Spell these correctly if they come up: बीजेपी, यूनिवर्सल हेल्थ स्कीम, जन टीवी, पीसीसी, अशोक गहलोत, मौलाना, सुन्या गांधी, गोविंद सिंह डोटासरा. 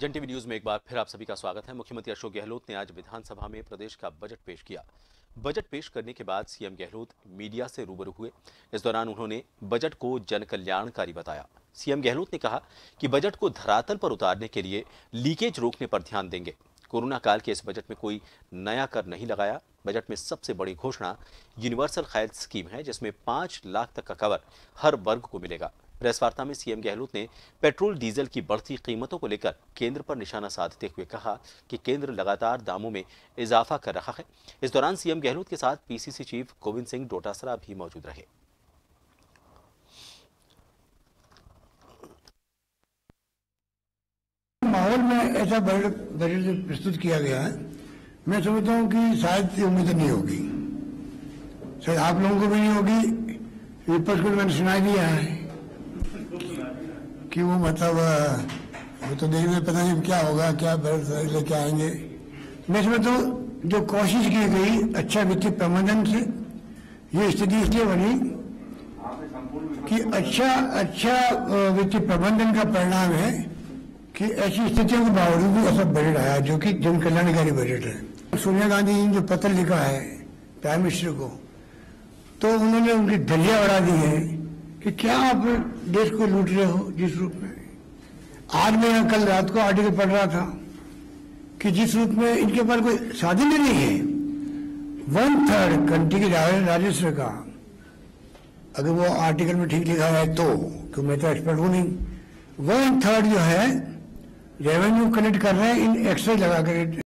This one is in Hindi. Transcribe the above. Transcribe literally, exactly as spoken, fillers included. जन टीवी न्यूज में एक बार फिर आप सभी का स्वागत है। मुख्यमंत्री अशोक गहलोत ने आज विधानसभा में प्रदेश का बजट पेश किया। बजट पेश करने के बाद सीएम गहलोत मीडिया से रूबरू हुए। इस दौरान उन्होंने बजट को जनकल्याणकारी बताया। सीएम गहलोत ने कहा कि बजट को धरातल पर उतारने के लिए लीकेज रोकने पर ध्यान देंगे। कोरोना काल के इस बजट में कोई नया कर नहीं लगाया। बजट में सबसे बड़ी घोषणा यूनिवर्सल हेल्थ स्कीम है, जिसमें पाँच लाख तक का कवर हर वर्ग को मिलेगा। प्रेस वार्ता में सीएम गहलोत ने पेट्रोल डीजल की बढ़ती कीमतों को लेकर केंद्र पर निशाना साधते हुए कहा कि केंद्र लगातार दामों में इजाफा कर रहा है। इस दौरान सीएम गहलोत के साथ पीसीसी चीफ गोविंद सिंह डोटासरा भी मौजूद रहे। माहौल में ऐसा बजट प्रस्तुत किया गया है, मैं समझता हूँ कि शायद उम्मीद नहीं होगी, शायद आप लोगों को भी नहीं होगी। विपक्ष को मैंने सुना दिया है कि वो मतलब वो तो देखने पता नहीं क्या होगा, क्या बजट लेके आएंगे। मैं समझता हूँ जो कोशिश की गई अच्छा वित्तीय प्रबंधन से ये स्थिति इसलिए बनी कि अच्छा अच्छा वित्तीय प्रबंधन का परिणाम है कि ऐसी स्थितियों के बावजूद भी ऐसा बजट आया जो कि जन कल्याणकारी बजट है। सुन्या गांधी जी ने जो पत्र लिखा है प्राइम मिनिस्टर को, तो उन्होंने उनकी धलिया बढ़ा दी है कि क्या आप देश को लूट रहे हो जिस रूप में। आज मैं यहाँ कल रात को आर्टिकल पढ़ रहा था कि जिस रूप में इनके पास कोई शादी में नहीं है। वन थर्ड कंट्री के राजस्व का, अगर वो आर्टिकल में ठीक लिखा है तो, क्यों मैं तो एक्सपर्ट हूँ नहीं, वन थर्ड जो है रेवेन्यू कलेक्ट कर रहे हैं इन एक्सरे लगा कर।